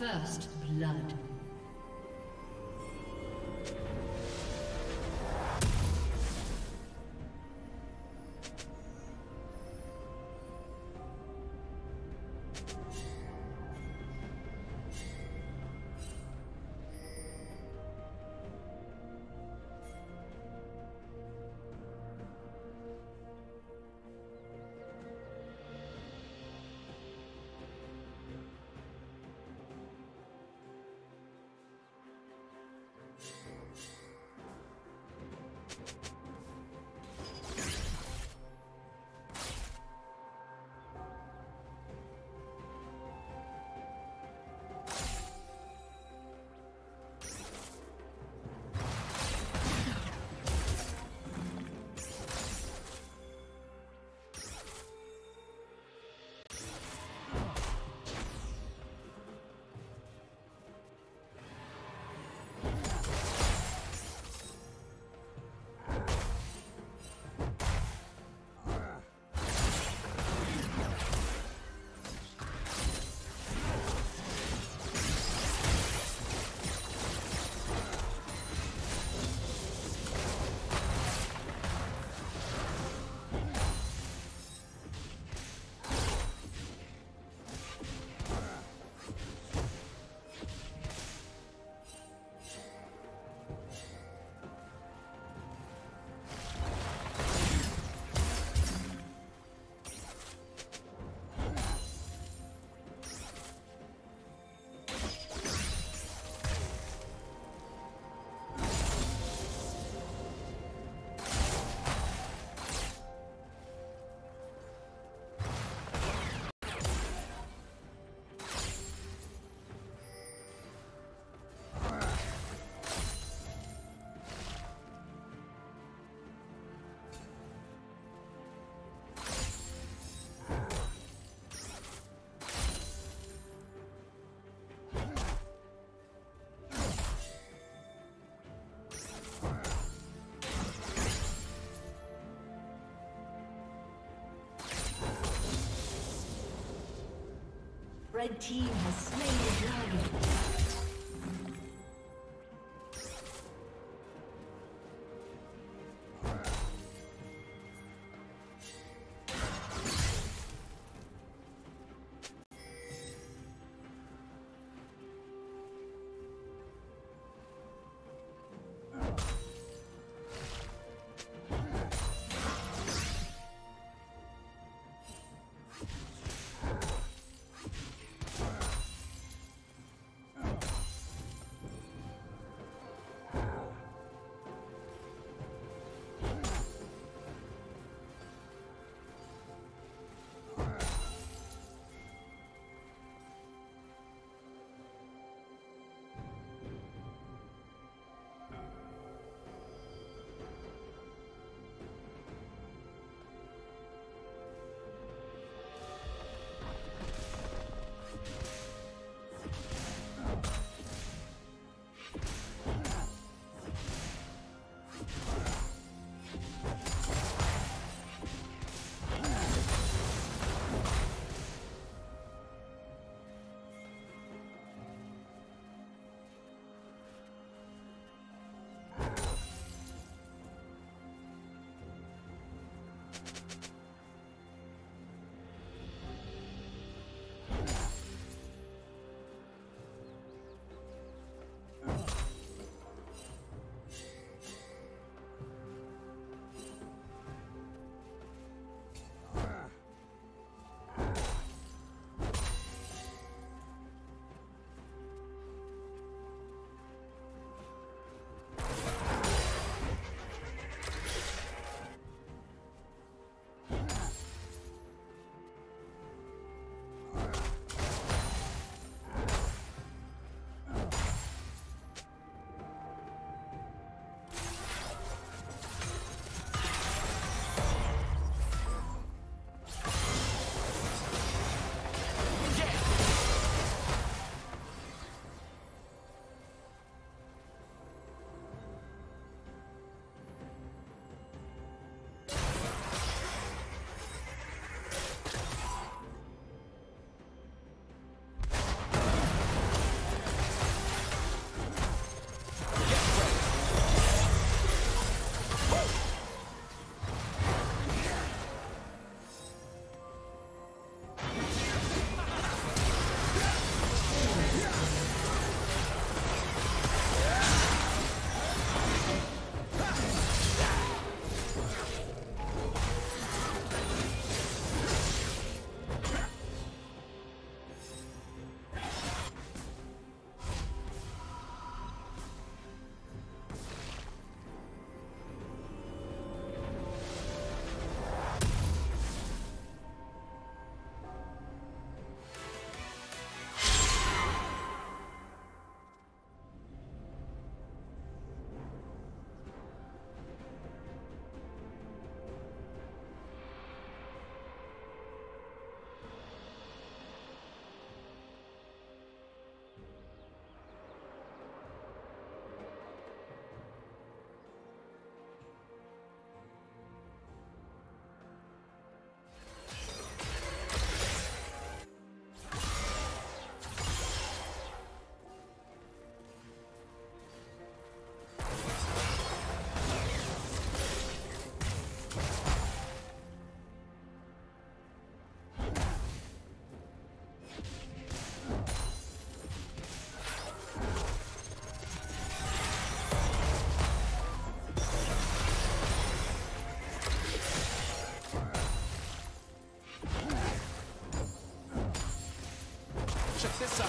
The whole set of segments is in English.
First blood. Red team has slain the dragon. Check this out.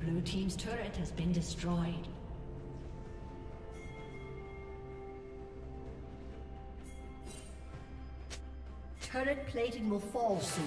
Blue team's turret has been destroyed. Turret plating will fall soon.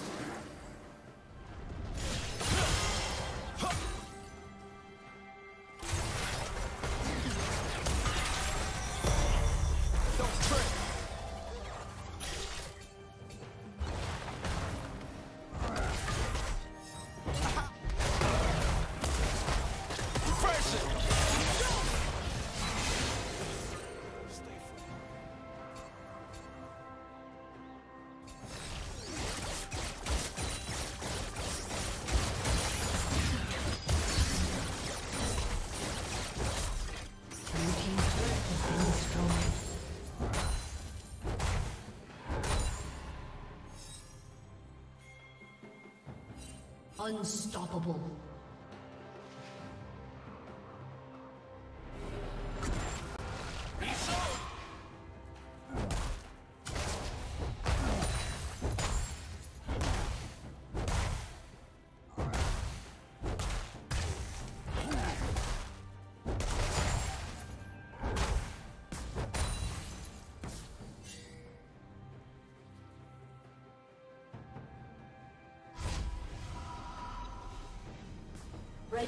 Unstoppable. Red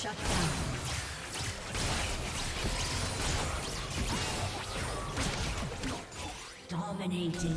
Shut down. Dominating.